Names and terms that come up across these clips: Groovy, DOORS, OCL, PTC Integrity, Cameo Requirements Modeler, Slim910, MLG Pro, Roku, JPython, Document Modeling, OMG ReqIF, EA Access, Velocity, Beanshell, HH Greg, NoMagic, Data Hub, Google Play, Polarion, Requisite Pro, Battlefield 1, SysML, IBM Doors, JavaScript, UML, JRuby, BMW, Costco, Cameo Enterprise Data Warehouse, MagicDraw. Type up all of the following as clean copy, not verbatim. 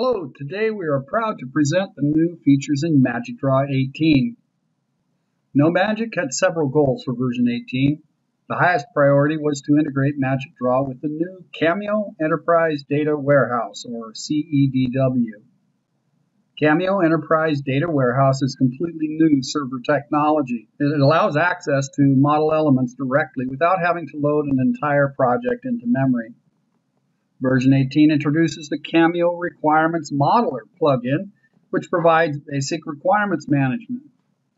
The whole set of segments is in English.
Hello, today we are proud to present the new features in MagicDraw 18. NoMagic had several goals for version 18. The highest priority was to integrate MagicDraw with the new Cameo Enterprise Data Warehouse, or CEDW. Cameo Enterprise Data Warehouse is completely new server technology. It allows access to model elements directly without having to load an entire project into memory. Version 18 introduces the Cameo Requirements Modeler plugin, which provides basic requirements management.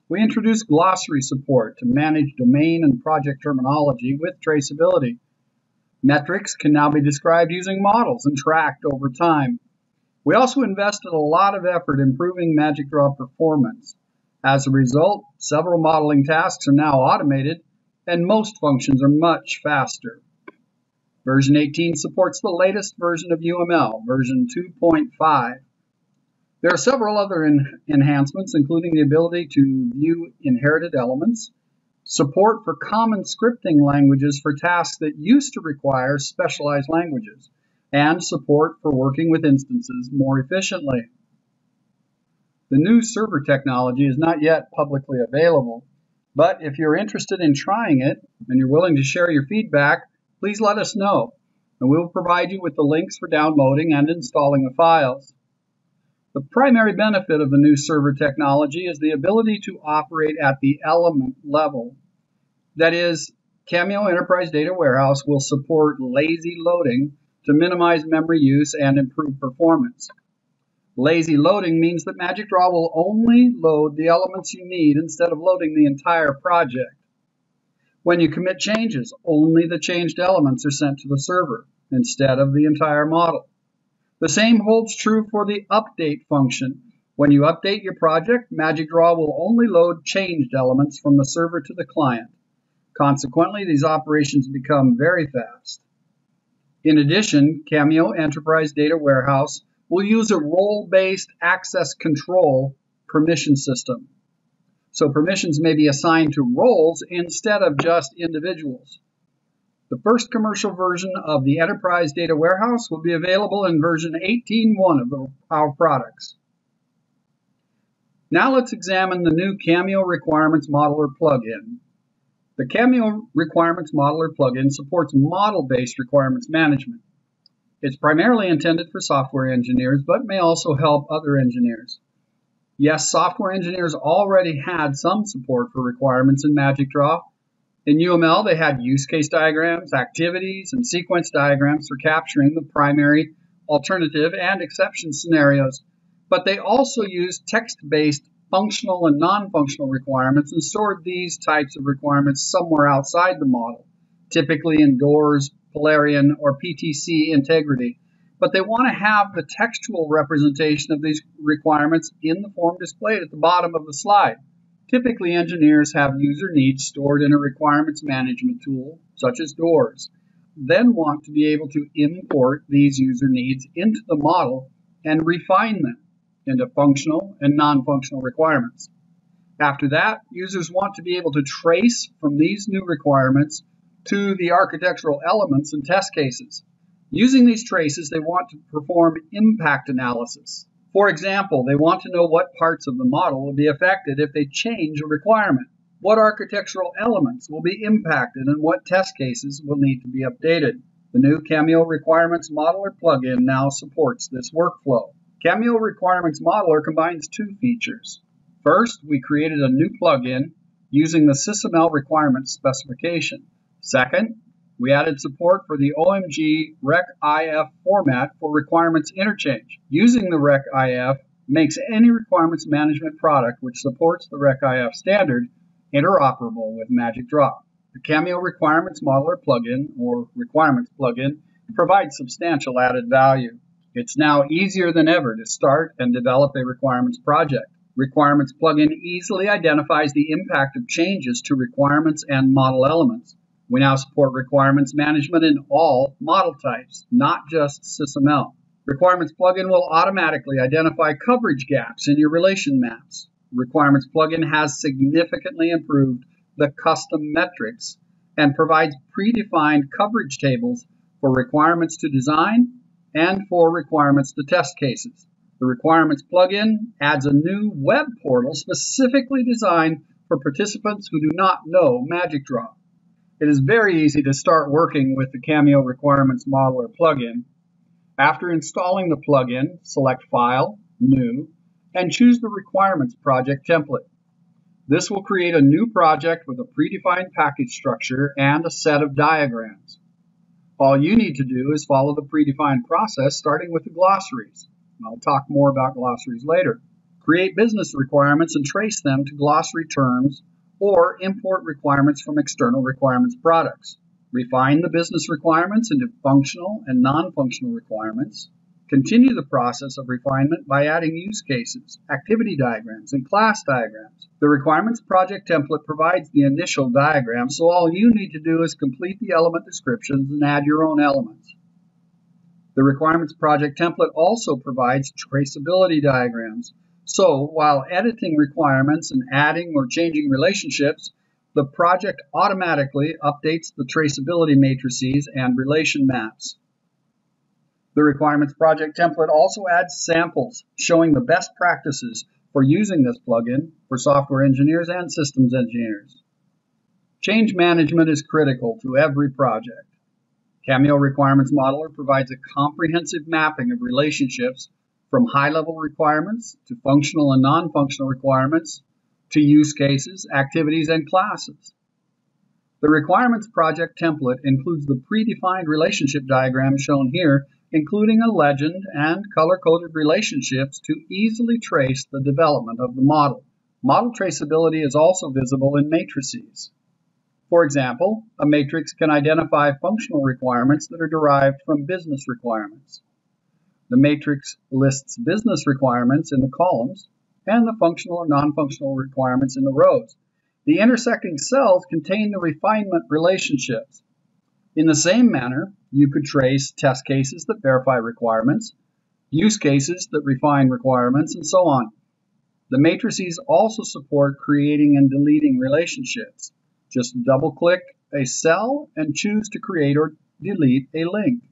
We introduce glossary support to manage domain and project terminology with traceability. Metrics can now be described using models and tracked over time. We also invested a lot of effort improving MagicDraw performance. As a result, several modeling tasks are now automated, and most functions are much faster. Version 18 supports the latest version of UML, version 2.5. There are several other enhancements, including the ability to view inherited elements, support for common scripting languages for tasks that used to require specialized languages, and support for working with instances more efficiently. The new server technology is not yet publicly available, but if you're interested in trying it and you're willing to share your feedback, please let us know, and we will provide you with the links for downloading and installing the files. The primary benefit of the new server technology is the ability to operate at the element level. That is, Cameo Enterprise Data Warehouse will support lazy loading to minimize memory use and improve performance. Lazy loading means that MagicDraw will only load the elements you need instead of loading the entire project. When you commit changes, only the changed elements are sent to the server instead of the entire model. The same holds true for the update function. When you update your project, MagicDraw will only load changed elements from the server to the client. Consequently, these operations become very fast. In addition, Cameo Enterprise Data Warehouse will use a role-based access control permission system. So permissions may be assigned to roles instead of just individuals. The first commercial version of the Enterprise Data Warehouse will be available in version 18.1 of our products. Now let's examine the new Cameo Requirements Modeler plugin. The Cameo Requirements Modeler plugin supports model-based requirements management. It's primarily intended for software engineers, but may also help other engineers. Yes, software engineers already had some support for requirements in MagicDraw. In UML, they had use case diagrams, activities, and sequence diagrams for capturing the primary, alternative, and exception scenarios. But they also used text-based functional and non-functional requirements and stored these types of requirements somewhere outside the model, typically in DOORS, Polarion, or PTC Integrity. But they want to have the textual representation of these requirements in the form displayed at the bottom of the slide. Typically, engineers have user needs stored in a requirements management tool, such as DOORS, then want to be able to import these user needs into the model and refine them into functional and non-functional requirements. After that, users want to be able to trace from these new requirements to the architectural elements and test cases. Using these traces, they want to perform impact analysis. For example, they want to know what parts of the model will be affected if they change a requirement, what architectural elements will be impacted, and what test cases will need to be updated. The new Cameo Requirements Modeler plugin now supports this workflow. Cameo Requirements Modeler combines two features. First, we created a new plugin using the SysML requirements specification. Second, we added support for the OMG ReqIF format for requirements interchange. Using the ReqIF makes any requirements management product which supports the ReqIF standard interoperable with MagicDraw. The Cameo Requirements Modeler plugin, or Requirements plugin, provides substantial added value. It's now easier than ever to start and develop a requirements project. Requirements plugin easily identifies the impact of changes to requirements and model elements. We now support requirements management in all model types, not just SysML. Requirements plugin will automatically identify coverage gaps in your relation maps. Requirements plugin has significantly improved the custom metrics and provides predefined coverage tables for requirements to design and for requirements to test cases. The requirements plugin adds a new web portal specifically designed for participants who do not know MagicDraw. It is very easy to start working with the Cameo Requirements Modeler plugin. After installing the plugin, select File, New, and choose the Requirements Project template. This will create a new project with a predefined package structure and a set of diagrams. All you need to do is follow the predefined process, starting with the glossaries. I'll talk more about glossaries later. Create business requirements and trace them to glossary terms, or import requirements from external requirements products. Refine the business requirements into functional and non-functional requirements. Continue the process of refinement by adding use cases, activity diagrams, and class diagrams. The requirements project template provides the initial diagram, so all you need to do is complete the element descriptions and add your own elements. The requirements project template also provides traceability diagrams. So, while editing requirements and adding or changing relationships, the project automatically updates the traceability matrices and relation maps. The Requirements Project template also adds samples showing the best practices for using this plugin for software engineers and systems engineers. Change management is critical to every project. Cameo Requirements Modeler provides a comprehensive mapping of relationships from high-level requirements to functional and non-functional requirements to use cases, activities, and classes. The Requirements Project template includes the predefined relationship diagram shown here, including a legend and color-coded relationships to easily trace the development of the model. Model traceability is also visible in matrices. For example, a matrix can identify functional requirements that are derived from business requirements. The matrix lists business requirements in the columns and the functional and non-functional requirements in the rows. The intersecting cells contain the refinement relationships. In the same manner, you could trace test cases that verify requirements, use cases that refine requirements, and so on. The matrices also support creating and deleting relationships. Just double-click a cell and choose to create or delete a link.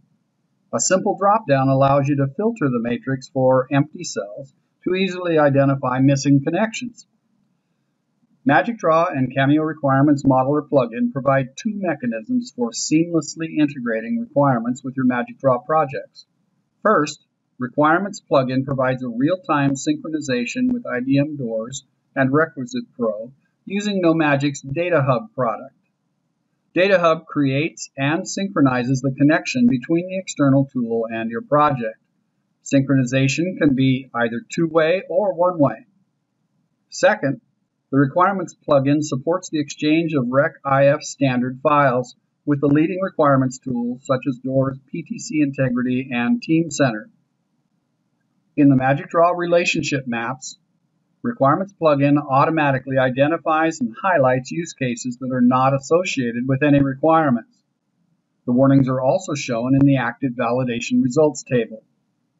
A simple drop-down allows you to filter the matrix for empty cells to easily identify missing connections. MagicDraw and Cameo Requirements Modeler plugin provide two mechanisms for seamlessly integrating requirements with your MagicDraw projects. First, Requirements plugin provides a real-time synchronization with IBM Doors and Requisite Pro using NoMagic's Data Hub product. Data Hub creates and synchronizes the connection between the external tool and your project. Synchronization can be either two-way or one-way. Second, the Requirements plugin supports the exchange of ReqIF standard files with the leading requirements tools such as DOORS, PTC Integrity, and Teamcenter. In the MagicDraw relationship maps, Requirements plugin automatically identifies and highlights use cases that are not associated with any requirements. The warnings are also shown in the active validation results table.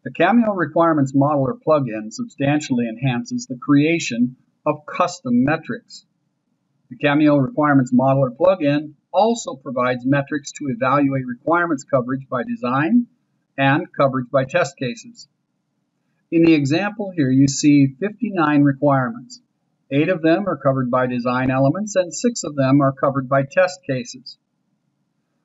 The Cameo Requirements Modeler plugin substantially enhances the creation of custom metrics. The Cameo Requirements Modeler plugin also provides metrics to evaluate requirements coverage by design and coverage by test cases. In the example here, you see 59 requirements. 8 of them are covered by design elements, and 6 of them are covered by test cases.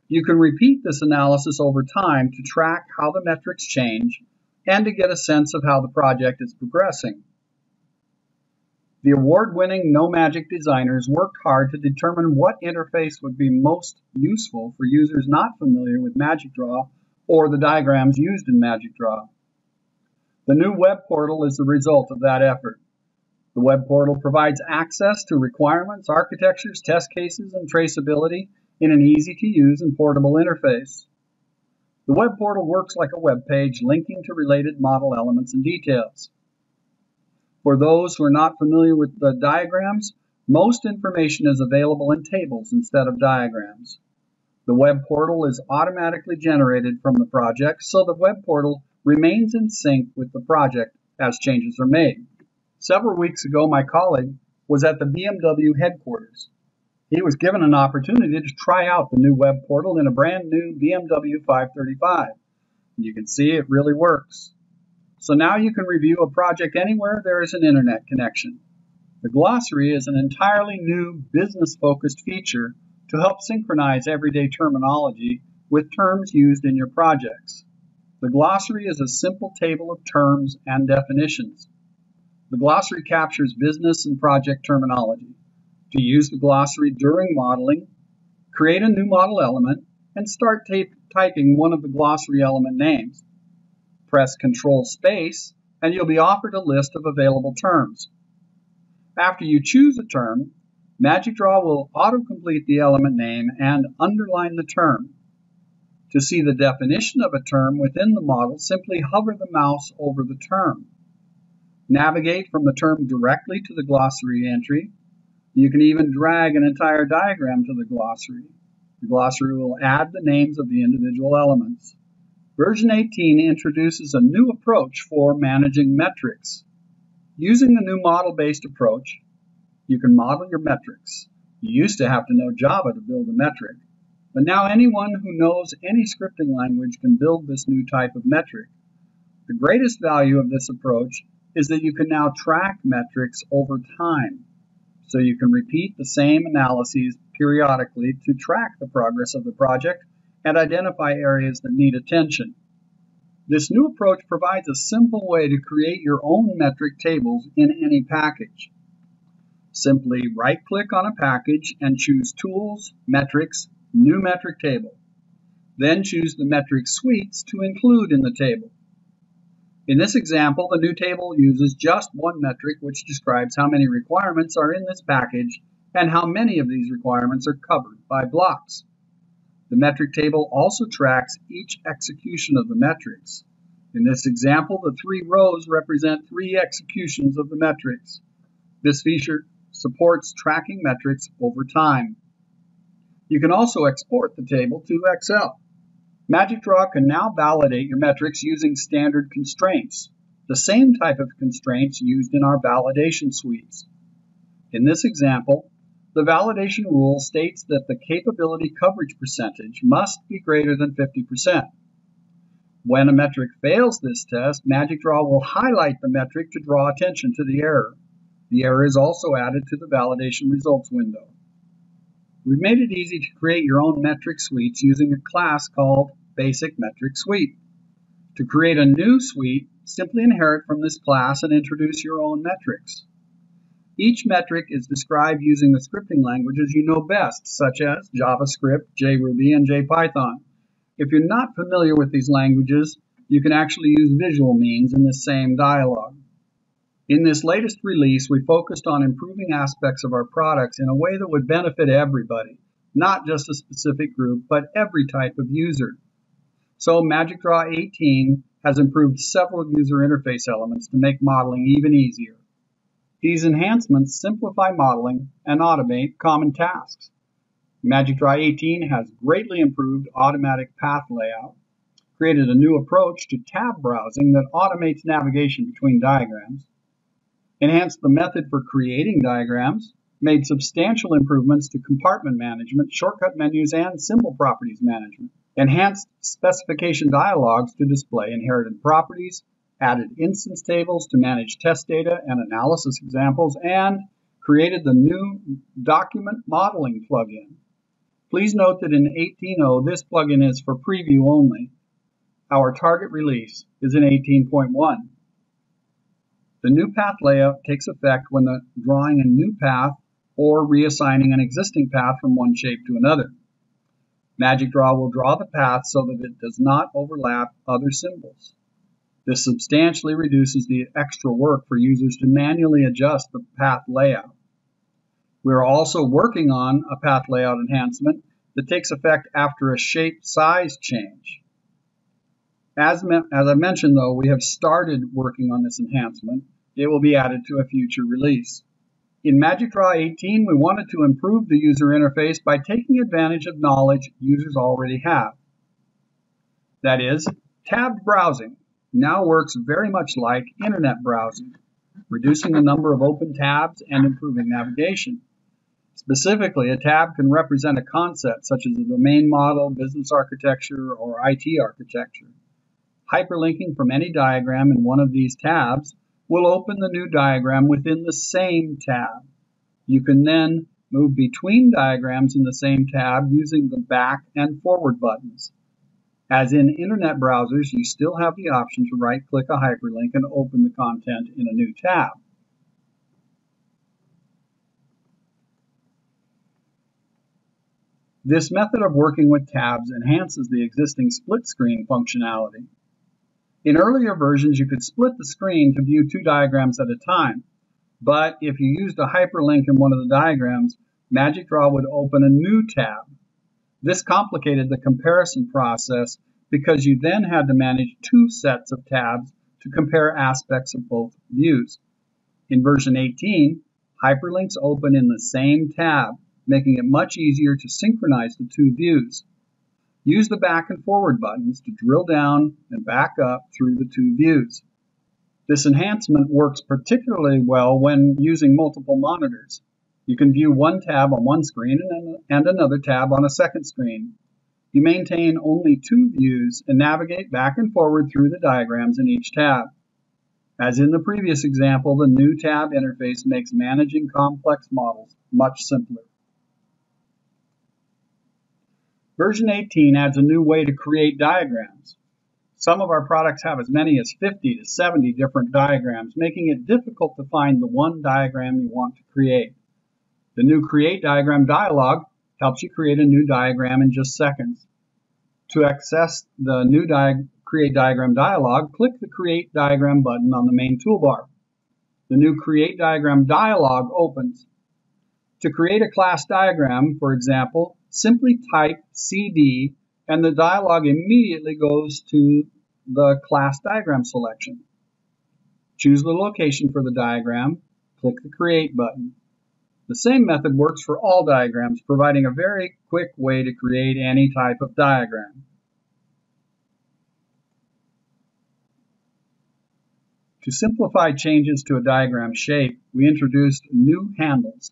You can repeat this analysis over time to track how the metrics change and to get a sense of how the project is progressing. The award-winning NoMagic designers worked hard to determine what interface would be most useful for users not familiar with MagicDraw or the diagrams used in MagicDraw. The new web portal is the result of that effort. The web portal provides access to requirements, architectures, test cases, and traceability in an easy-to-use and portable interface. The web portal works like a web page linking to related model elements and details. For those who are not familiar with the diagrams, most information is available in tables instead of diagrams. The web portal is automatically generated from the project, so the web portal remains in sync with the project as changes are made. Several weeks ago, my colleague was at the BMW headquarters. He was given an opportunity to try out the new web portal in a brand new BMW 535. You can see it really works. So now you can review a project anywhere there is an internet connection. The glossary is an entirely new business-focused feature to help synchronize everyday terminology with terms used in your projects. The glossary is a simple table of terms and definitions. The glossary captures business and project terminology. To use the glossary during modeling, create a new model element and start typing one of the glossary element names. Press Ctrl space and you'll be offered a list of available terms. After you choose a term, MagicDraw will autocomplete the element name and underline the term. To see the definition of a term within the model, simply hover the mouse over the term. Navigate from the term directly to the glossary entry. You can even drag an entire diagram to the glossary. The glossary will add the names of the individual elements. Version 18 introduces a new approach for managing metrics. Using the new model-based approach, you can model your metrics. You used to have to know Java to build a metric, but now anyone who knows any scripting language can build this new type of metric. The greatest value of this approach is that you can now track metrics over time, so you can repeat the same analyses periodically to track the progress of the project and identify areas that need attention. This new approach provides a simple way to create your own metric tables in any package. Simply right-click on a package and choose Tools, Metrics, New Metric Table. Then choose the metric suites to include in the table. In this example, the new table uses just one metric, which describes how many requirements are in this package and how many of these requirements are covered by blocks. The metric table also tracks each execution of the metrics. In this example, the three rows represent three executions of the metrics. This feature supports tracking metrics over time. You can also export the table to Excel. MagicDraw can now validate your metrics using standard constraints, the same type of constraints used in our validation suites. In this example, the validation rule states that the capability coverage percentage must be greater than 50%. When a metric fails this test, MagicDraw will highlight the metric to draw attention to the error. The error is also added to the validation results window. We've made it easy to create your own metric suites using a class called Basic Metric Suite. To create a new suite, simply inherit from this class and introduce your own metrics. Each metric is described using the scripting languages you know best, such as JavaScript, JRuby, and JPython. If you're not familiar with these languages, you can actually use visual means in this same dialog. In this latest release, we focused on improving aspects of our products in a way that would benefit everybody, not just a specific group, but every type of user. So MagicDraw 18 has improved several user interface elements to make modeling even easier. These enhancements simplify modeling and automate common tasks. MagicDraw 18 has greatly improved automatic path layout, created a new approach to tab browsing that automates navigation between diagrams, enhanced the method for creating diagrams, made substantial improvements to compartment management, shortcut menus, and symbol properties management, enhanced specification dialogs to display inherited properties, added instance tables to manage test data and analysis examples, and created the new Document Modeling plugin. Please note that in 18.0, this plugin is for preview only. Our target release is in 18.1. The new path layout takes effect when drawing a new path or reassigning an existing path from one shape to another. MagicDraw will draw the path so that it does not overlap other symbols. This substantially reduces the extra work for users to manually adjust the path layout. We are also working on a path layout enhancement that takes effect after a shape size change. As I mentioned, though, we have started working on this enhancement. It will be added to a future release. In MagicDraw 18, we wanted to improve the user interface by taking advantage of knowledge users already have. That is, tabbed browsing now works very much like internet browsing, reducing the number of open tabs and improving navigation. Specifically, a tab can represent a concept such as a domain model, business architecture, or IT architecture. Hyperlinking from any diagram in one of these tabs will open the new diagram within the same tab. You can then move between diagrams in the same tab using the back and forward buttons. As in internet browsers, you still have the option to right-click a hyperlink and open the content in a new tab. This method of working with tabs enhances the existing split screen functionality. In earlier versions, you could split the screen to view two diagrams at a time, but if you used a hyperlink in one of the diagrams, MagicDraw would open a new tab. This complicated the comparison process because you then had to manage two sets of tabs to compare aspects of both views. In version 18, hyperlinks open in the same tab, making it much easier to synchronize the two views. Use the back and forward buttons to drill down and back up through the two views. This enhancement works particularly well when using multiple monitors. You can view one tab on one screen and another tab on a second screen. You maintain only two views and navigate back and forward through the diagrams in each tab. As in the previous example, the new tab interface makes managing complex models much simpler. Version 18 adds a new way to create diagrams. Some of our products have as many as 50 to 70 different diagrams, making it difficult to find the one diagram you want to create. The new Create Diagram dialog helps you create a new diagram in just seconds. To access the new Create Diagram dialog, click the Create Diagram button on the main toolbar. The new Create Diagram dialog opens. To create a class diagram, for example, simply type CD and the dialog immediately goes to the class diagram selection. Choose the location for the diagram, click the Create button. The same method works for all diagrams, providing a very quick way to create any type of diagram. To simplify changes to a diagram shape, we introduced new handles.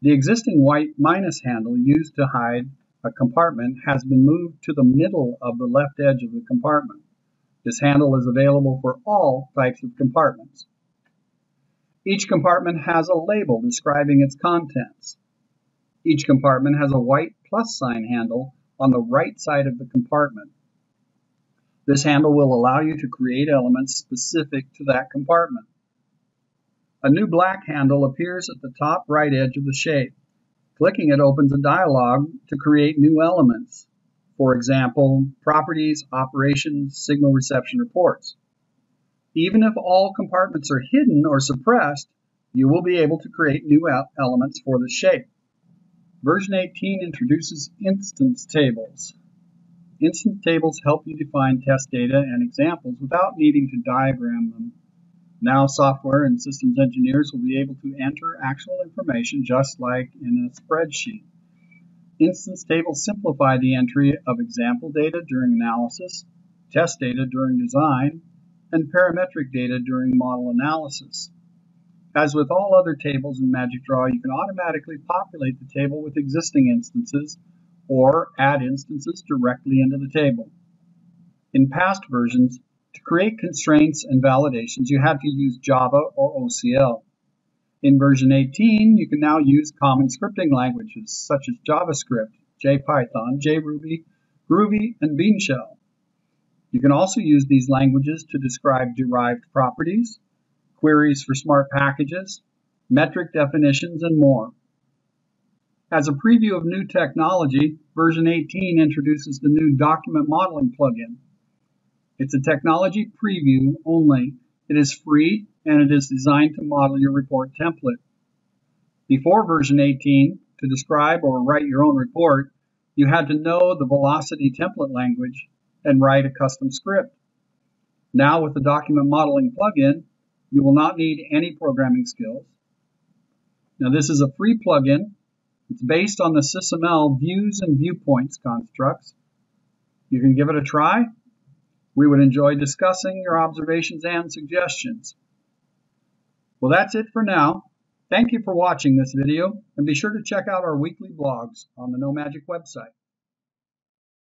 The existing white minus handle used to hide a compartment has been moved to the middle of the left edge of the compartment. This handle is available for all types of compartments. Each compartment has a label describing its contents. Each compartment has a white plus sign handle on the right side of the compartment. This handle will allow you to create elements specific to that compartment. A new black handle appears at the top right edge of the shape. Clicking it opens a dialog to create new elements. For example, properties, operations, signal reception reports. Even if all compartments are hidden or suppressed, you will be able to create new elements for the shape. Version 18 introduces instance tables. Instance tables help you define test data and examples without needing to diagram them. Now software and systems engineers will be able to enter actual information just like in a spreadsheet. Instance tables simplify the entry of example data during analysis, test data during design, and parametric data during model analysis. As with all other tables in MagicDraw, you can automatically populate the table with existing instances or add instances directly into the table. In past versions, to create constraints and validations, you had to use Java or OCL. In version 18, you can now use common scripting languages such as JavaScript, JPython, JRuby, Groovy, and Beanshell. You can also use these languages to describe derived properties, queries for smart packages, metric definitions, and more. As a preview of new technology, version 18 introduces the new Document Modeling plugin. It's a technology preview only. It is free and it is designed to model your report template. Before version 18, to describe or write your own report, you had to know the Velocity template language and write a custom script. Now with the Document Modeling plugin, you will not need any programming skills. Now this is a free plugin. It's based on the SysML views and viewpoints constructs. You can give it a try. We would enjoy discussing your observations and suggestions. Well, that's it for now. Thank you for watching this video, and be sure to check out our weekly blogs on the NoMagic website.